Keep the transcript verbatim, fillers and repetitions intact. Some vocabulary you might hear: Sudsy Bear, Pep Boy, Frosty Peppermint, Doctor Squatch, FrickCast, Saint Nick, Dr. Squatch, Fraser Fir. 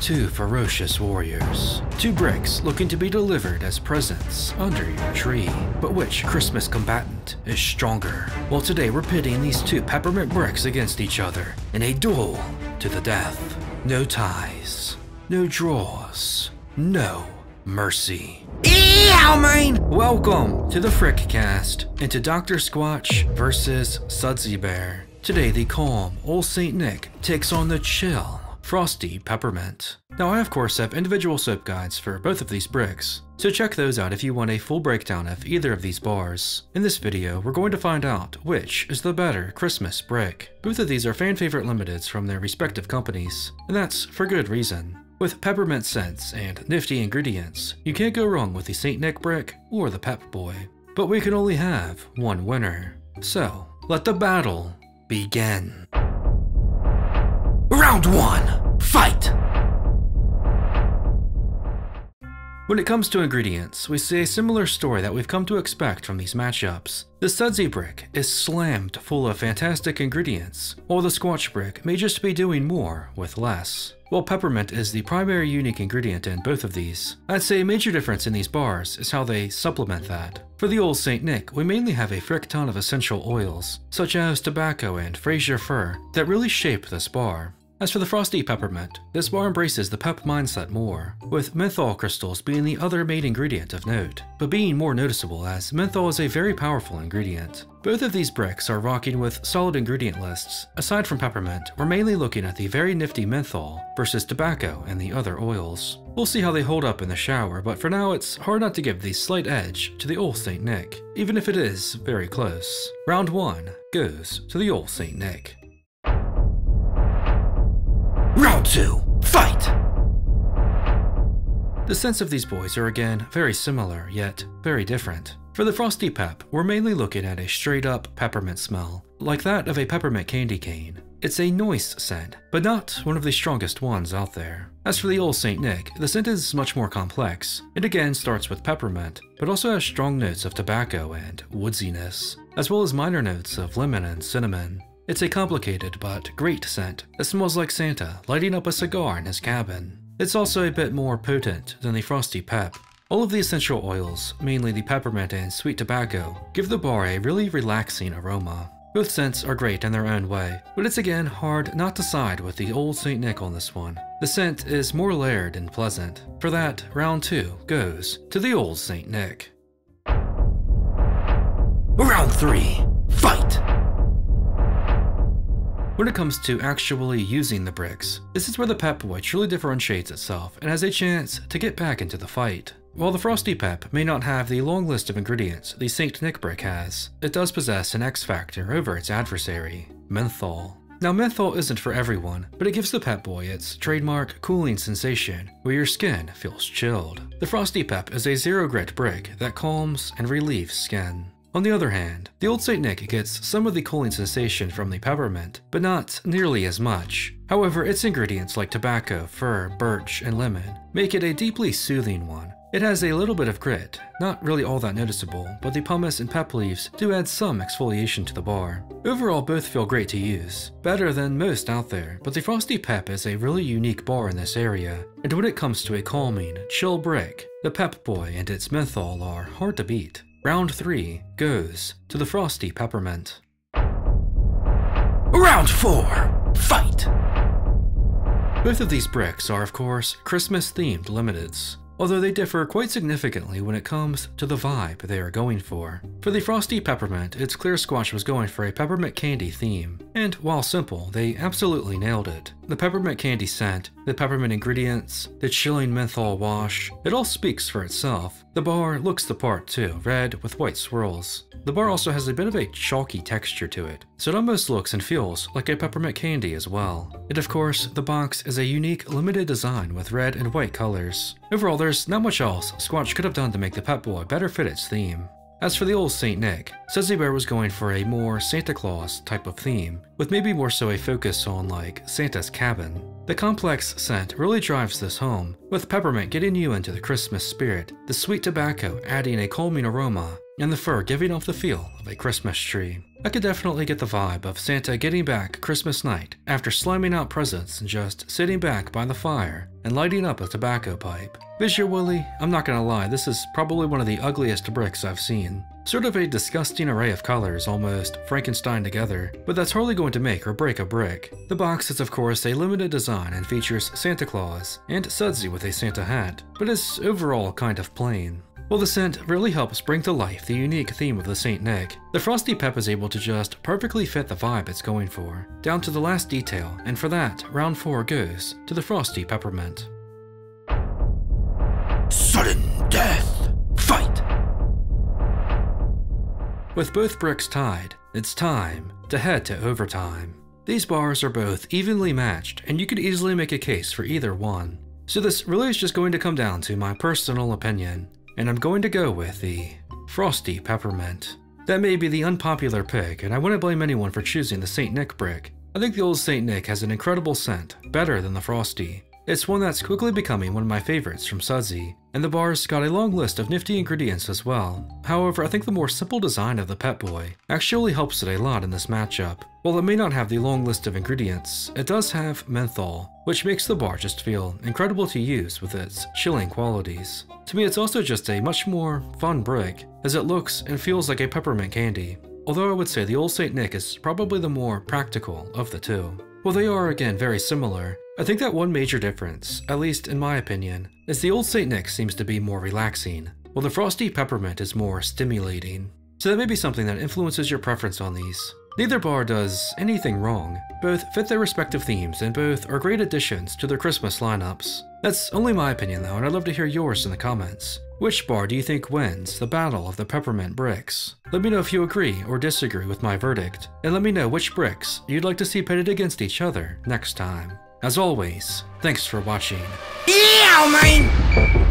two ferocious warriors. Two bricks looking to be delivered as presents under your tree. But which Christmas combatant is stronger? Well, today we're pitting these two peppermint bricks against each other in a duel to the death. No ties, no draws, no mercy. Eeeeow, man! Welcome to the FrickCast and to Doctor Squatch versus Sudsy Bear. Today, the calm old Saint Nick takes on the chill Frosty Peppermint. Now, I of course have individual soap guides for both of these bricks, so check those out if you want a full breakdown of either of these bars. In this video, we're going to find out which is the better Christmas brick. Both of these are fan favorite limiteds from their respective companies, and that's for good reason. With peppermint scents and nifty ingredients, you can't go wrong with the Saint Nick brick or the Pep Boy, but we can only have one winner. So, let the battle begin. Round one, fight! When it comes to ingredients, we see a similar story that we've come to expect from these matchups. The Sudsy brick is slammed full of fantastic ingredients, while the Squatch brick may just be doing more with less. While peppermint is the primary unique ingredient in both of these, I'd say a major difference in these bars is how they supplement that. For the old Saint Nick, we mainly have a frick ton of essential oils, such as tobacco and Fraser Fir, that really shape this bar. As for the Frosty Peppermint, this bar embraces the pep mindset more, with menthol crystals being the other main ingredient of note, but being more noticeable as menthol is a very powerful ingredient. Both of these bricks are rocking with solid ingredient lists. Aside from peppermint, we're mainly looking at the very nifty menthol versus tobacco and the other oils. We'll see how they hold up in the shower, but for now it's hard not to give the slight edge to the old Saint Nick, even if it is very close. Round one goes to the old Saint Nick. Round two, fight! The scents of these boys are again very similar, yet very different. For the Frosty Pep, we're mainly looking at a straight up peppermint smell, like that of a peppermint candy cane. It's a nice scent, but not one of the strongest ones out there. As for the old Saint Nick, the scent is much more complex. It again starts with peppermint, but also has strong notes of tobacco and woodsiness, as well as minor notes of lemon and cinnamon. It's a complicated but great scent that smells like Santa lighting up a cigar in his cabin. It's also a bit more potent than the Frosty Pep. All of the essential oils, mainly the peppermint and sweet tobacco, give the bar a really relaxing aroma. Both scents are great in their own way, but it's again hard not to side with the old Saint Nick on this one. The scent is more layered and pleasant. For that, round two goes to the old Saint Nick. Round three, fight! When it comes to actually using the bricks, this is where the Pep Boy truly differentiates itself and has a chance to get back into the fight. While the Frosty Pep may not have the long list of ingredients the Saint Nick brick has, it does possess an X factor over its adversary, menthol. Now, menthol isn't for everyone, but it gives the Pep Boy its trademark cooling sensation where your skin feels chilled. The Frosty Pep is a zero-grit brick that calms and relieves skin. On the other hand, the old Saint Nick gets some of the cooling sensation from the peppermint, but not nearly as much. However, its ingredients like tobacco, fir, birch, and lemon make it a deeply soothing one. It has a little bit of grit, not really all that noticeable, but the pumice and pep leaves do add some exfoliation to the bar. Overall, both feel great to use, better than most out there, but the Frosty Pep is a really unique bar in this area, and when it comes to a calming, chill brick, the Pep Boy and its menthol are hard to beat. Round three goes to the Frosty Peppermint. Round four, fight! Both of these bricks are, of course, Christmas-themed limiteds, although they differ quite significantly when it comes to the vibe they are going for. For the Frosty Peppermint, it's clear Squatch was going for a peppermint candy theme, and while simple, they absolutely nailed it. The peppermint candy scent, the peppermint ingredients, the chilling menthol wash, it all speaks for itself. The bar looks the part too, red with white swirls. The bar also has a bit of a chalky texture to it, so it almost looks and feels like a peppermint candy as well. And of course, the box is a unique limited design with red and white colors. Overall, there's not much else Squatch could have done to make the Pep Boy better fit its theme. As for the old Saint Nick, Sudsy Bear was going for a more Santa Claus type of theme, with maybe more so a focus on like Santa's cabin. The complex scent really drives this home, with peppermint getting you into the Christmas spirit, the sweet tobacco adding a calming aroma, and the fir giving off the feel of a Christmas tree. I could definitely get the vibe of Santa getting back Christmas night after slamming out presents and just sitting back by the fire and lighting up a tobacco pipe. Visually, I'm not gonna lie, this is probably one of the ugliest bricks I've seen. Sort of a disgusting array of colors, almost Frankenstein together, but that's hardly going to make or break a brick. The box is of course a limited design and features Santa Claus and Sudsy with a Santa hat, but is overall kind of plain. While the scent really helps bring to life the unique theme of the Saint Nick, the Frosty Pep is able to just perfectly fit the vibe it's going for, down to the last detail, and for that, round four goes to the Frosty Peppermint. Sudden death! Fight! With both bricks tied, it's time to head to overtime. These bars are both evenly matched, and you could easily make a case for either one. So this really is just going to come down to my personal opinion, and I'm going to go with the Frosty Peppermint. That may be the unpopular pick, and I wouldn't blame anyone for choosing the Saint Nick brick. I think the old Saint Nick has an incredible scent, better than the Frosty. It's one that's quickly becoming one of my favorites from Sudsy, and the bar's got a long list of nifty ingredients as well. However, I think the more simple design of the Pep Boy actually helps it a lot in this matchup. While it may not have the long list of ingredients, it does have menthol, which makes the bar just feel incredible to use with its chilling qualities. To me, it's also just a much more fun brick, as it looks and feels like a peppermint candy, although I would say the old Saint Nick is probably the more practical of the two. While they are again very similar, I think that one major difference, at least in my opinion, is the old Saint Nick seems to be more relaxing, while the Frosty Peppermint is more stimulating. So that may be something that influences your preference on these. Neither bar does anything wrong. Both fit their respective themes and both are great additions to their Christmas lineups. That's only my opinion though, and I'd love to hear yours in the comments. Which bar do you think wins the battle of the peppermint bricks? Let me know if you agree or disagree with my verdict, and let me know which bricks you'd like to see pitted against each other next time. As always, thanks for watching. Yeah, man!